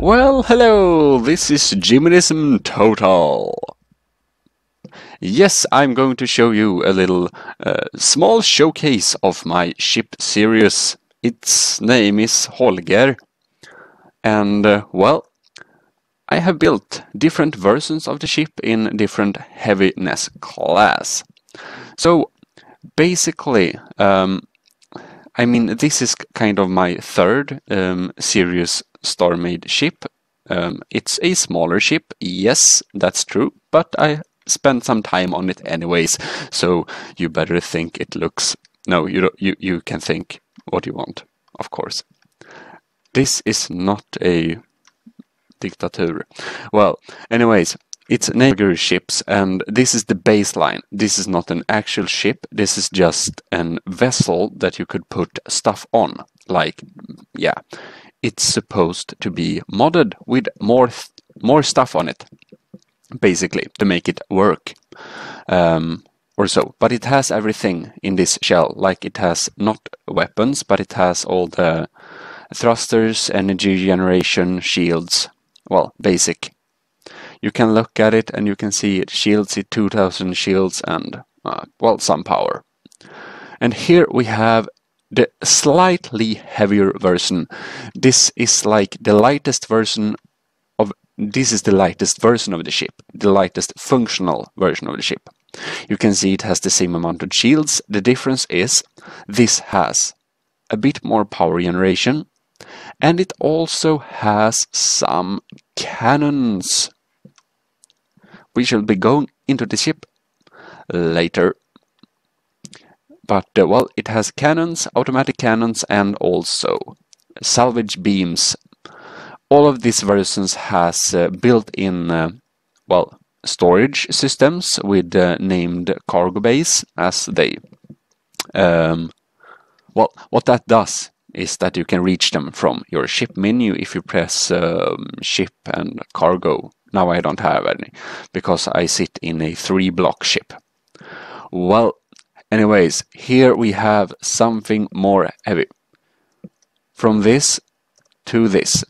Well, hello, this is Gmodism Total. Yes, I'm going to show you a little small showcase of my ship series. Its name is Holger. And, well, I have built different versions of the ship in different heaviness class. So, basically, I mean, this is kind of my third series StarMade ship. It's a smaller ship, yes, that's true, but I spent some time on it anyways, so you better think it looks... No, you can think what you want, of course. This is not a dictature. Well, anyways, it's Neguru ships, and this is the baseline. This is not an actual ship, this is just an vessel that you could put stuff on, like, yeah. It's supposed to be modded with more stuff on it, basically, to make it work, or so. But it has everything in this shell, like it has not weapons, but it has all the thrusters, energy generation, shields, well, basic. You can look at it and you can see it shields, it 2000 shields and, well, some power. And here we have the slightly heavier version. This is like the lightest version of the ship, the lightest functional version of the ship. You can see it has the same amount of shields. The difference is this has a bit more power generation, and it also has some cannons. We shall be going into the ship later. But, well, it has cannons, automatic cannons, and also salvage beams. All of these versions has built-in, well, storage systems with named cargo bays, as they... well, what that does is that you can reach them from your ship menu if you press ship and cargo. Now I don't have any, because I sit in a 3-block ship. Well... Anyways, here we have something more heavy. From this to this.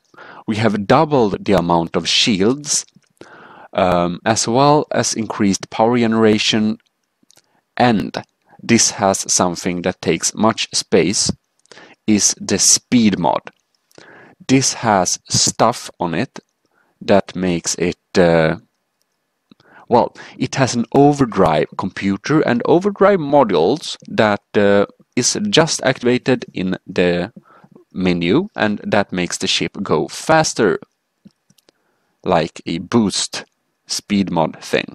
We have doubled the amount of shields, as well as increased power generation, and this has something that takes much space, is the speed mod. This has stuff on it that makes it... well, it has an overdrive computer and overdrive modules that is just activated in the menu, and that makes the ship go faster, like a boost speed mod thing.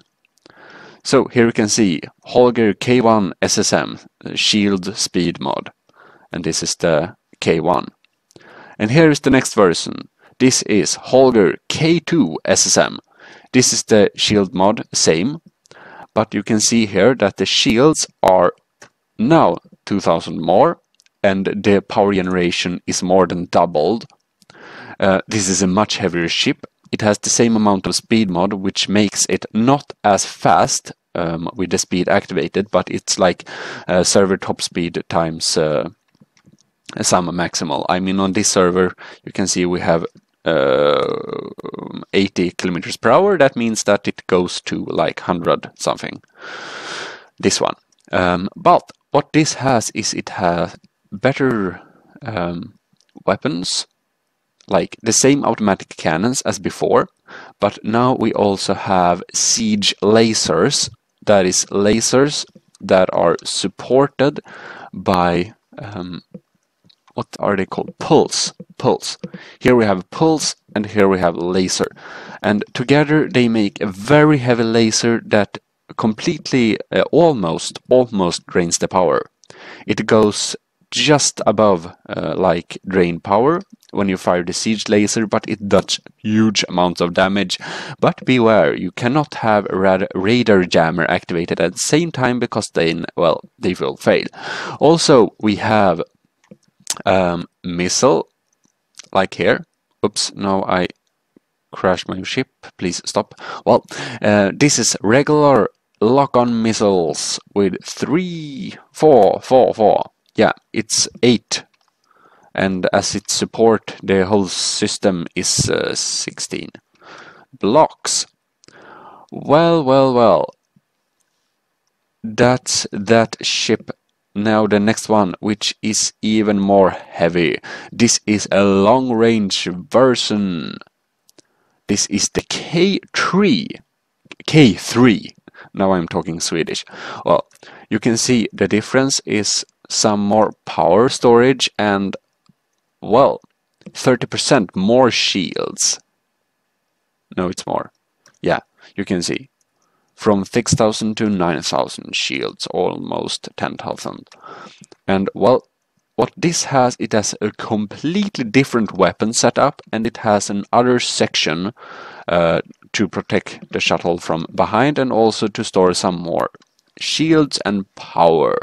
So here you can see Holger K1 SSM shield speed mod, and this is the K1. And here is the next version. This is Holger K2 SSM. This is the shield mod, same, but you can see here that the shields are now 2000 more, and the power generation is more than doubled. This is a much heavier ship. It has the same amount of speed mod, which makes it not as fast with the speed activated, but it's like server top speed times some maximal. I mean, on this server, you can see we have 80 kilometers per hour. That means that it goes to like 100 something, this one. But what this has is it has better weapons, like the same automatic cannons as before, but now we also have siege lasers, that is lasers that are supported by what are they called? Pulse. Here we have pulse, and here we have laser. And together they make a very heavy laser that completely, almost drains the power. It goes just above, like, drain power when you fire the siege laser, but it does huge amounts of damage. But beware, you cannot have a radar jammer activated at the same time, because then, well, they will fail. Also, we have... missile, like here. Oops, now I crashed my ship. Please stop. Well, this is regular lock-on missiles with 3, 4, 4, 4. Yeah, it's 8 and as its support the whole system is 16 blocks. Well, well, well, that's that ship. Now the next one, which is even more heavy. This is a long-range version. This is the K3. Now I'm talking Swedish. Well, you can see the difference is some more power storage and, well, 30% more shields. No, it's more. Yeah, you can see. From 6,000 to 9,000 shields, almost 10,000. And, well, what this has, it has a completely different weapon setup, and it has another section to protect the shuttle from behind and also to store some more shields and power.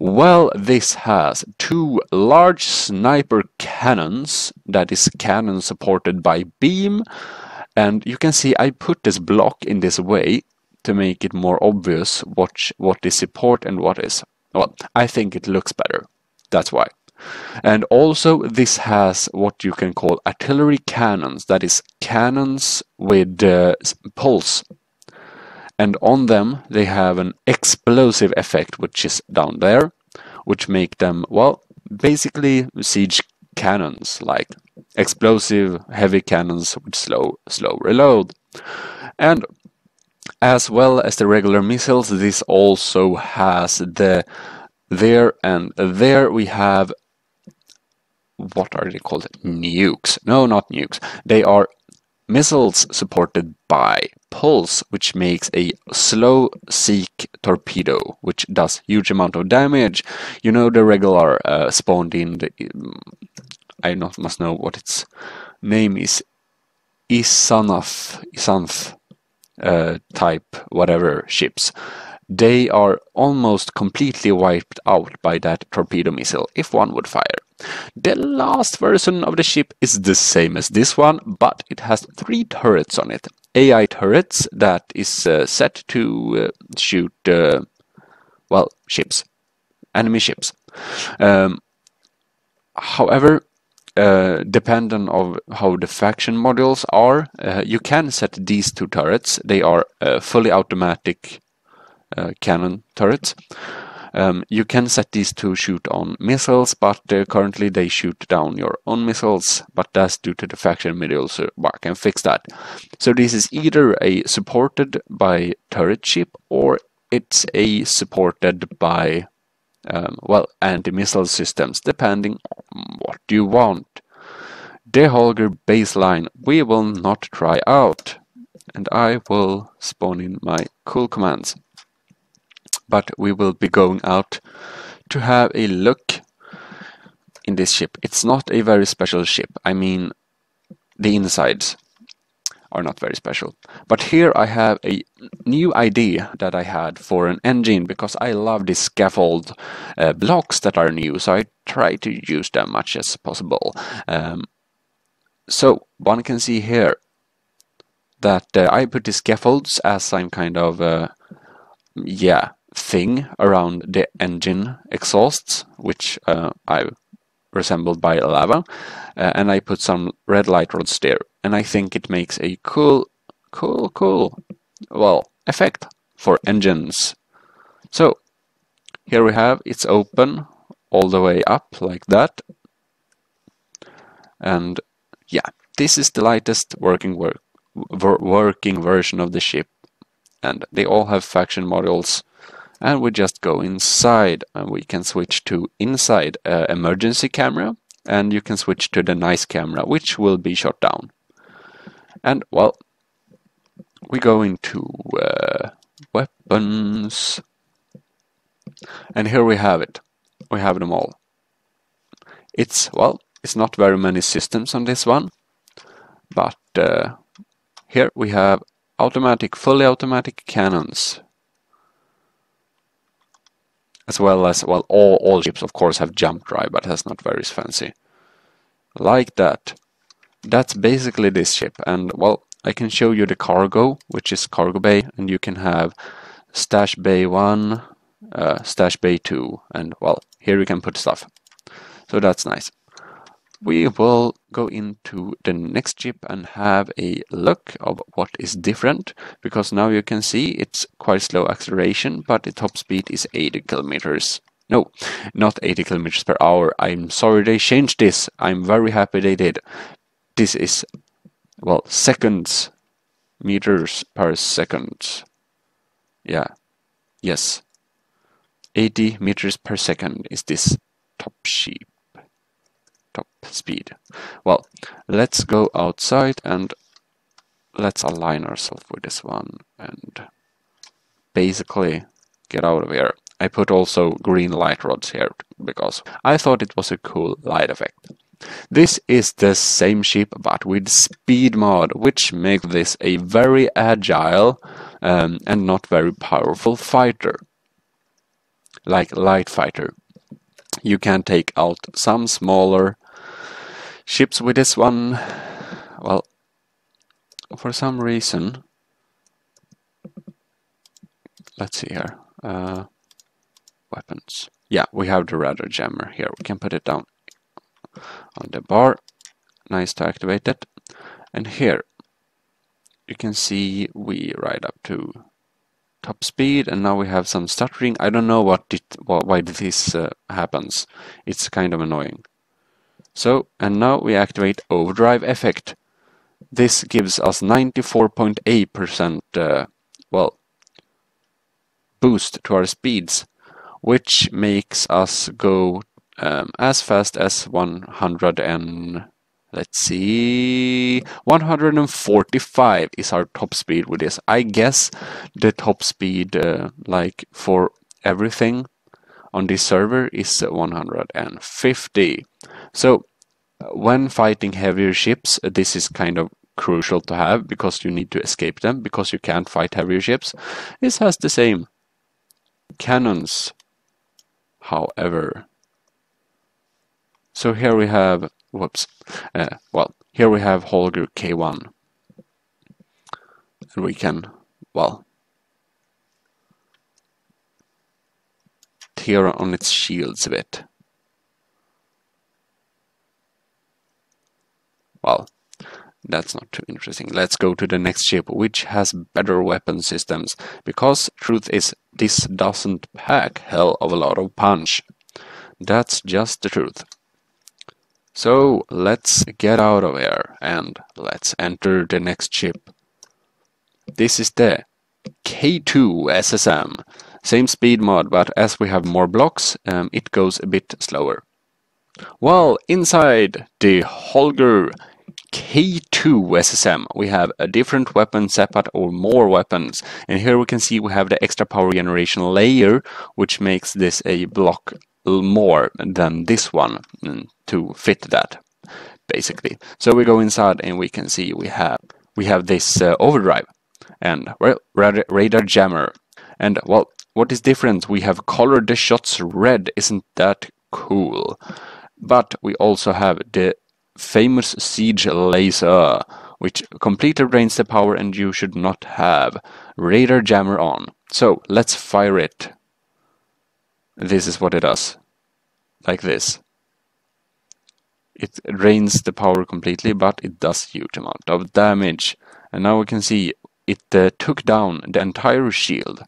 Well, this has two large sniper cannons, that is cannon supported by beam, and you can see I put this block in this way to make it more obvious what is support and what is, well, I think it looks better. That's why. And also this has what you can call artillery cannons, that is cannons with pulse, and on them they have an explosive effect, which is down there, which make them, well, basically siege cannons, like explosive heavy cannons with slow reload. And as well as the regular missiles, this also has the there, and there we have, what are they called? Nukes. No, not nukes. They are missiles supported by pulse, which makes a slow seek torpedo, which does huge amount of damage. You know, the regular spawned in the, I not must know what its name is, Isanoth type whatever ships. They are almost completely wiped out by that torpedo missile, if one would fire. The last version of the ship is the same as this one, but it has 3 turrets on it. AI turrets that is set to shoot, well, ships. Enemy ships. However, dependent on how the faction modules are, you can set these 2 turrets. They are fully automatic cannon turrets. You can set these to shoot on missiles, but currently they shoot down your own missiles, but that's due to the faction modules, so I can fix that. So this is either a supported by turret ship, or it's a supported by well, anti-missile systems, depending on what you want. The Holger baseline we will not try out, and I will spawn in my cool commands. But we will be going out to have a look in this ship. It's not a very special ship. I mean, the insides are not very special. But here I have a new idea that I had for an engine, because I love these scaffold blocks that are new, so I try to use them as much as possible. So one can see here that I put the scaffolds as some kind of yeah, thing around the engine exhausts, which I resembled by lava, and I put some red light rods there, and I think it makes a cool well, effect for engines. So here we have, it's open all the way up like that, and yeah, this is the lightest working version of the ship. And they all have faction modules, and we just go inside, and we can switch to inside emergency camera, and you can switch to the nice camera, which will be shot down. And, well, we go into weapons, and here we have it. We have them all. It's, well, it's not very many systems on this one, but here we have automatic, fully automatic cannons, as well as, well, all ships of course have jump drive, but that's not very fancy. Like that. That's basically this ship, and, well, I can show you the cargo, which is cargo bay, and you can have stash bay 1, stash bay 2, and, well, here you can put stuff. So that's nice. we will go into the next chip and have a look of what is different, because now you can see it's quite slow acceleration, but the top speed is 80 kilometers. No, not 80 kilometers per hour. I'm sorry they changed this. I'm very happy they did. This is, well, seconds, meters per second. Yeah, yes. 80 meters per second is this top speed. Well, let's go outside and let's align ourselves with this one and basically get out of here. I put also green light rods here because I thought it was a cool light effect. This is the same ship but with speed mod, which makes this a very agile and not very powerful fighter. Like light fighter. You can take out some smaller ships with this one. Well, for some reason, let's see here. Weapons. Yeah, we have the radar jammer here. We can put it down on the bar. Nice to activate that. And here you can see we ride up to top speed, and now we have some stuttering. I don't know why this happens. It's kind of annoying. So, and now we activate overdrive effect. This gives us 94.8% boost to our speeds, which makes us go as fast as 145 is our top speed with this. I guess the top speed like for everything on this server is 150. So when fighting heavier ships, this is kind of crucial to have because you need to escape them because you can't fight heavier ships. This has the same cannons. However, so here we have, here we have Holger K1. And we can, tear on its shields a bit. Well, that's not too interesting. Let's go to the next ship, which has better weapon systems, because truth is, this doesn't pack hell of a lot of punch. That's just the truth. So let's get out of here and let's enter the next ship. This is the K2 SSM. Same speed mod, but as we have more blocks, it goes a bit slower. Well, inside the Holger K2 SSM, we have a different weapon, separate or more weapons. And here we can see we have the extra power generation layer, which makes this a block more than this one to fit that, basically. So we go inside and we can see we have this overdrive and radar jammer. And well, what is different? We have colored the shots red. Isn't that cool? But we also have the famous siege laser, which completely drains the power and you should not have radar jammer on. So let's fire it. This is what it does. Like this. It drains the power completely, but it does huge amount of damage. And now we can see it took down the entire shield.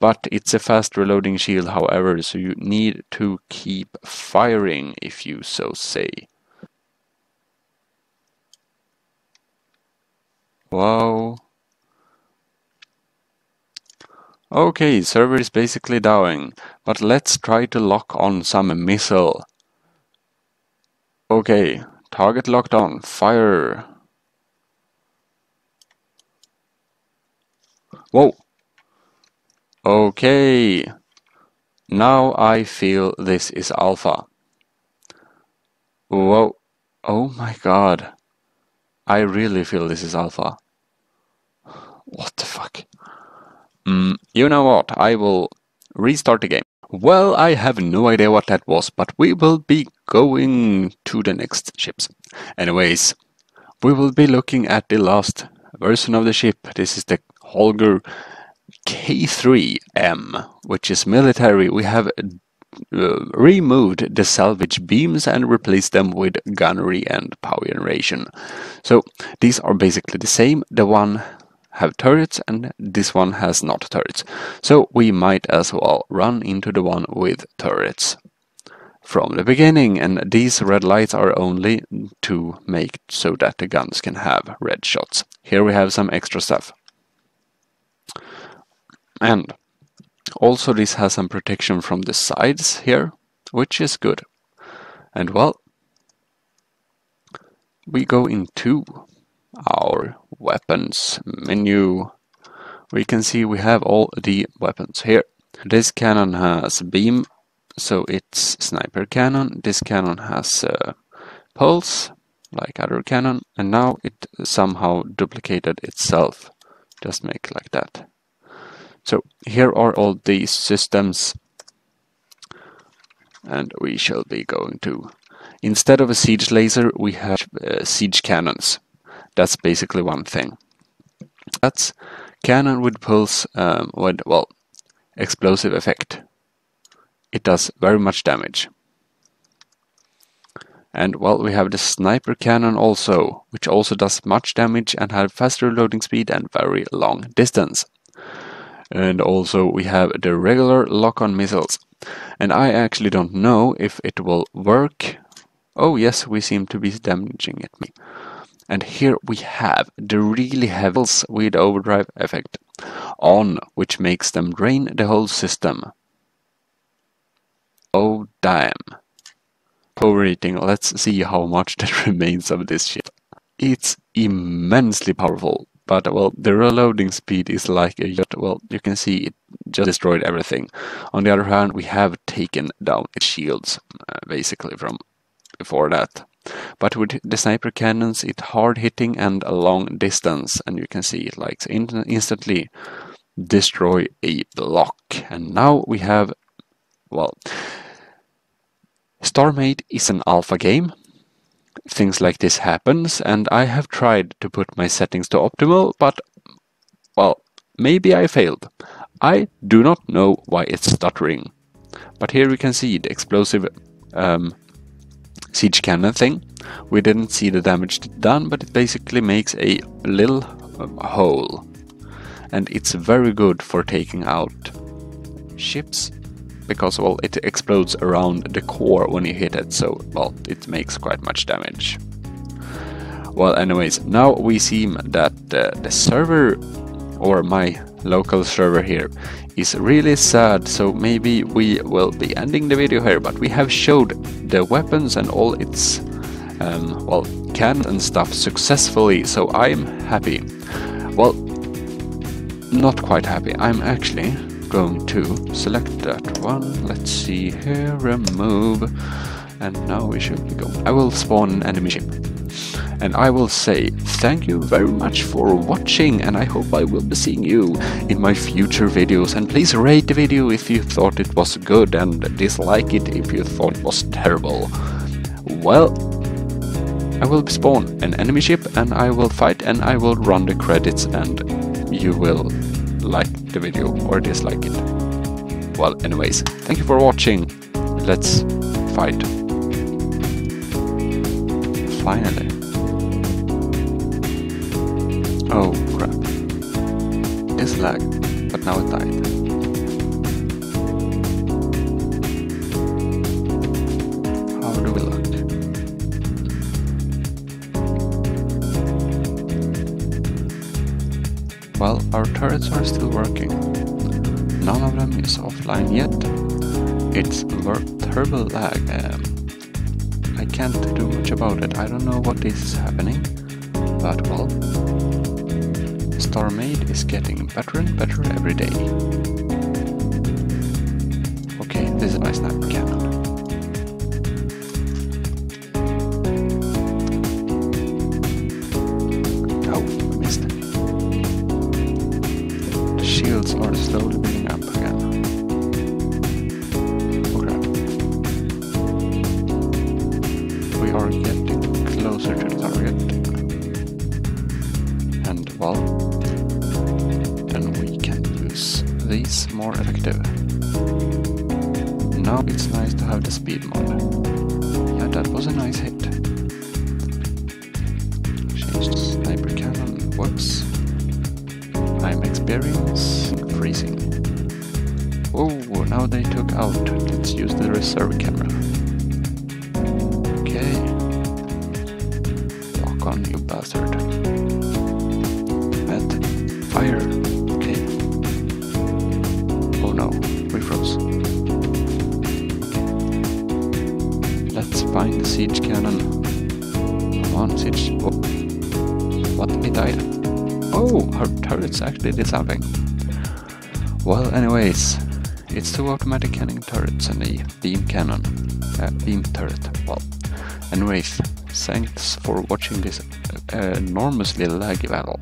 But it's a fast reloading shield, however, so you need to keep firing, if you so say. Wow. Okay, server is basically dying, but let's try to lock on some missile. Okay, target locked on, fire. Whoa. Okay. Now I feel this is alpha. Whoa. Oh my god. I really feel this is alpha. What the fuck? You know what? I will restart the game. Well, I have no idea what that was, but we will be going to the next ships. Anyways, we will be looking at the last version of the ship. This is the Holger K3M, which is military. We have removed the salvage beams and replaced them with gunnery and power generation. So these are basically the same. The one have turrets and this one has not turrets. So we might as well run into the one with turrets from the beginning, and these red lights are only to make so that the guns can have red shots. Here we have some extra stuff. And also this has some protection from the sides here, which is good. And well, we go into our weapons menu. We can see we have all the weapons here. This cannon has beam, so it's sniper cannon. This cannon has pulse, like other cannon, and now it somehow duplicated itself. Just make like that. So here are all these systems, and we shall be going to, instead of a siege laser, we have siege cannons. That's basically one thing. That's cannon with pulse, with, well, explosive effect. It does very much damage. And well, we have the sniper cannon also, which also does much damage and have faster reloading speed and very long distance. And also we have the regular lock-on missiles. And I actually don't know if it will work. Oh yes, we seem to be damaging it. And here we have the really heavy missiles with overdrive effect on, which makes them drain the whole system. Oh damn. Overrating, let's see how much that remains of this ship. It's immensely powerful. But, well, the reloading speed is like a yacht. Well, you can see it just destroyed everything. On the other hand, we have taken down its shields, basically, from before that. But with the sniper cannons, it's hard-hitting and a long distance. And you can see it likes instantly destroy a block. And now we have, well, StarMade is an alpha game. Things like this happens, and I have tried to put my settings to optimal, but, well, maybe I failed. I do not know why it's stuttering. But here we can see the explosive siege cannon thing. We didn't see the damage done, but it basically makes a little hole. And it's very good for taking out ships, because, well, it explodes around the core when you hit it, so, well, it makes quite much damage. Well, anyways, now we see that the server, or my local server here, is really sad, so maybe we will be ending the video here, but we have showed the weapons and all its, well, cannons and stuff successfully, so I'm happy. Well, not quite happy, I'm actually going to select that one. Let's see here, remove, and now we should go. I will spawn an enemy ship, and I will say thank you very much for watching, and I hope I will be seeing you in my future videos. And please rate the video if you thought it was good, and dislike it if you thought it was terrible. Well, I will spawn an enemy ship, and I will fight, and I will run the credits, and you will like the video or dislike it. Well, anyways, thank you for watching. Let's fight. Finally. Oh crap. It's lagged, but now it died. Well, our turrets are still working. None of them is offline yet. It's terrible lag. I can't do much about it. I don't know what is happening, but well, StarMade is getting better and better every day. Okay, this is my sniper cannon. Are slowly building up again. Oh crap. We are getting closer to the target. And well, then we can use these more effective. No, now it's nice to have the speed mod. Yeah, that was a nice hit. Change sniper cannon. Whoops. Time experience increasing. Oh, now they took out. Let's use the reserve camera. Okay. Lock on, you bastard. And fire. Okay. Oh no, we froze. Let's find the siege cannon. Come on, siege. Oh. What? It died. Oh, her turret's actually did something. Well, anyways. It's two automatic cannon turrets and a beam cannon, beam turret, well. Anyways, thanks for watching this enormously laggy battle.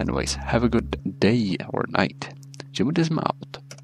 Anyways, have a good day or night. Gmodism out.